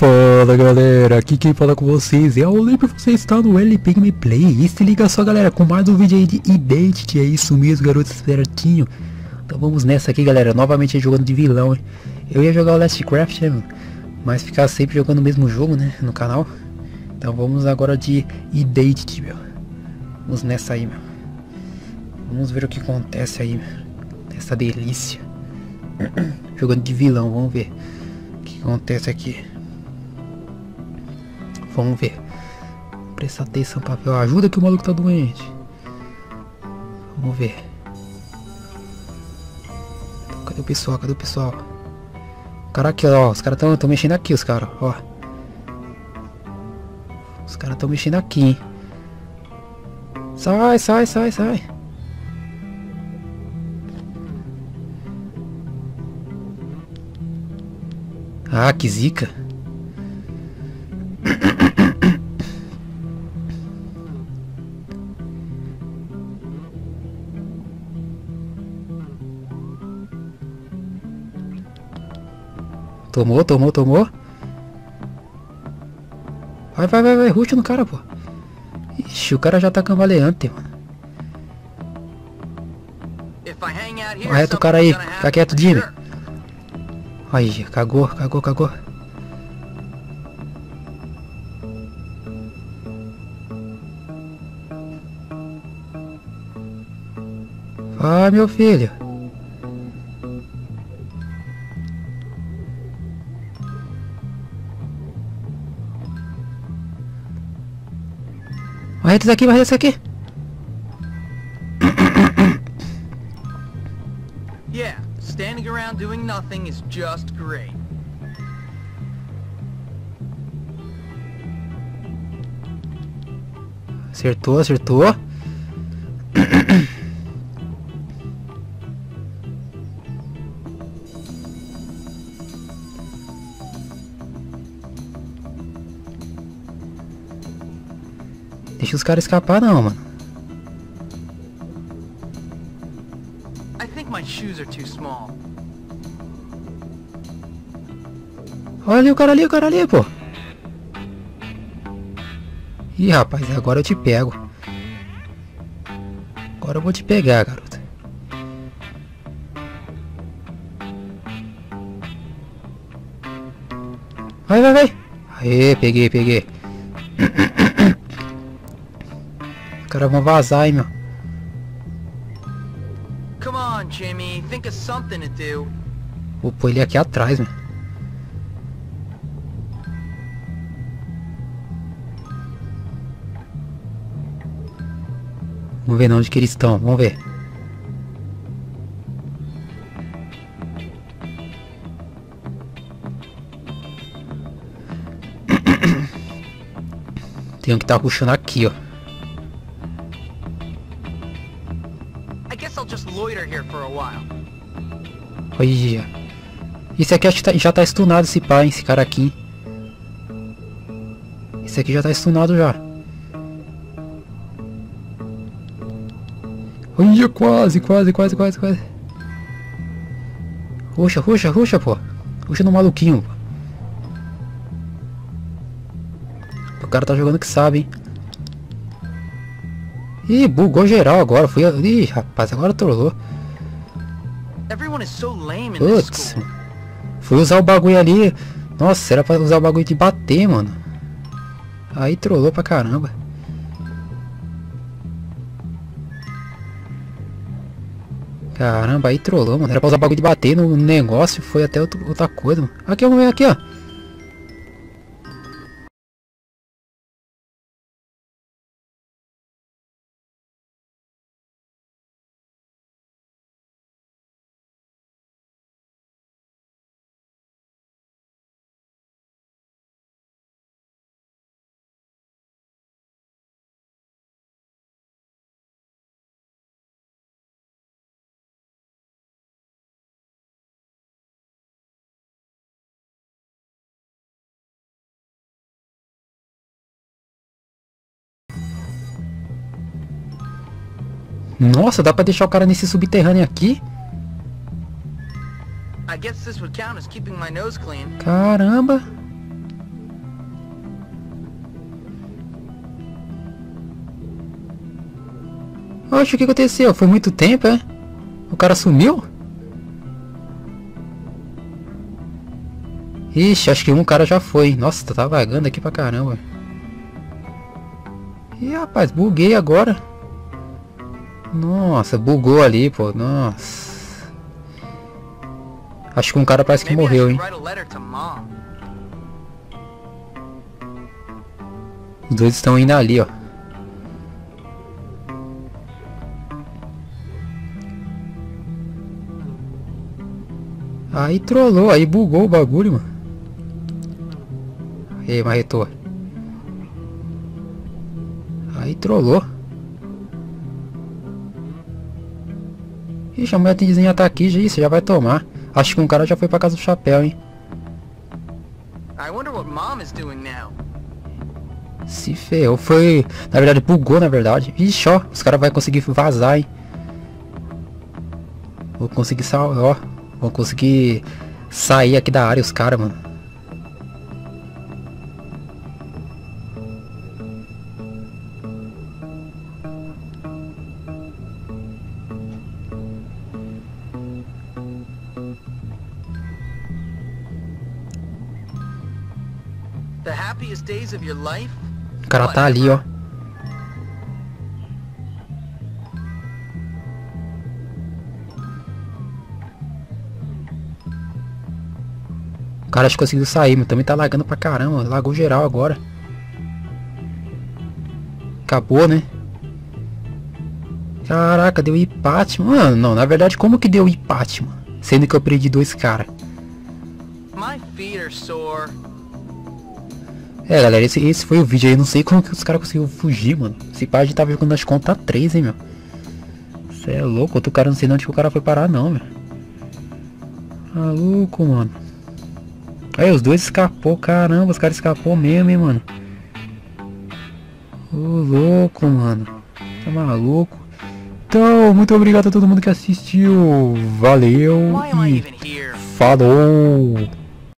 Fala galera, aqui quem fala com vocês é o LP, você está no LP Gameplay. E se liga só galera, com mais um vídeo aí de Identity, é isso mesmo garoto, certinho. Então vamos nessa aqui galera, novamente jogando de vilão, hein? Eu ia jogar o Last Craft, né, mas ficar sempre jogando o mesmo jogo, né, no canal. Então vamos agora de Identity, meu. Vamos nessa aí, meu. Vamos ver o que acontece aí, meu. Essa delícia. Jogando de vilão, vamos ver o que acontece aqui. Vamos ver. Presta atenção, papel. Ajuda que o maluco tá doente. Vamos ver. Cadê o pessoal? Cadê o pessoal? Caraca, ó. Os caras tão mexendo aqui, os caras. Ó. Os caras tão mexendo aqui, hein. Sai, sai, sai, sai. Ah, que zica. Tomou, tomou, tomou. Vai, vai, vai, vai, rush no cara, pô. Ixi, o cara já tá cambaleante, mano. Correto o cara aí, fica quieto, Jimmy. Aí, cagou, cagou, cagou. Vai, meu filho. Vai daqui, vai daqui. Yeah, standing around doing nothing is just great. Acertou, acertou. Deixa os caras escapar não, mano. Olha ali o cara ali, o cara ali, pô. Ih, rapaz, agora eu te pego. Agora eu vou te pegar, garota. Vai, vai, vai. Aê, peguei, peguei. Os caras vão vazar, hein, meu. Come on, Jimmy. Think of something to do. Vou pôr ele aqui atrás, meu. Vamos ver onde que eles estão, vamos ver. Tem um que tá puxando aqui, ó. Olha, esse aqui acho que já tá stunado esse pai, esse cara aqui. Esse aqui já tá stunado já. Olha, quase, quase, quase, quase, quase. Ruxa, ruxa, ruxa, pô. Ruxa no maluquinho, pô. O cara tá jogando que sabe, hein. Ih, bugou geral agora, foi. Ih, rapaz, agora trollou. Putz, fui usar o bagulho ali. Nossa, era pra usar o bagulho de bater, mano. Aí trollou pra caramba. Caramba, aí trollou, mano. Era pra usar o bagulho de bater no negócio. Foi até outra coisa, mano. Aqui, vamos ver aqui, ó. Nossa, dá pra deixar o cara nesse subterrâneo aqui? Caramba! Oxe, o que aconteceu? Foi muito tempo, é? O cara sumiu? Ixi, acho que um cara já foi. Nossa, tá vagando aqui pra caramba. Ih, rapaz, buguei agora. Nossa, bugou ali, pô. Nossa. Acho que um cara parece que morreu, hein. Os dois estão indo ali, ó. Aí trollou, aí bugou o bagulho, mano. Ei, marretou. Aí trollou. Ixi, a mulher tem desenho tá aqui, gente. Você já vai tomar. Acho que um cara já foi pra casa do chapéu, hein. Se ferrou. Foi... Na verdade, bugou, na verdade. Ixi, ó. Os caras vão conseguir vazar, hein. Vou conseguir salvar, ó. Vou conseguir sair aqui da área os caras, mano. O cara tá ali, ó. O cara acho que conseguiu sair, mas também tá lagando pra caramba. Lagou geral agora. Acabou, né? Caraca, deu empate, mano. Não, na verdade, como que deu empate, mano? Sendo que eu perdi dois caras. É, galera, esse foi o vídeo aí. Não sei como que os caras conseguiram fugir, mano. Esse pai a gente tava jogando as contas 3, hein, meu. Você é louco. Outro cara, não sei onde que o cara foi parar, não, velho. Maluco, mano. Aí os dois escapou, caramba, os caras escapou mesmo, hein, mano. Ô, louco, mano. Tá maluco. Então, muito obrigado a todo mundo que assistiu. Valeu e falou.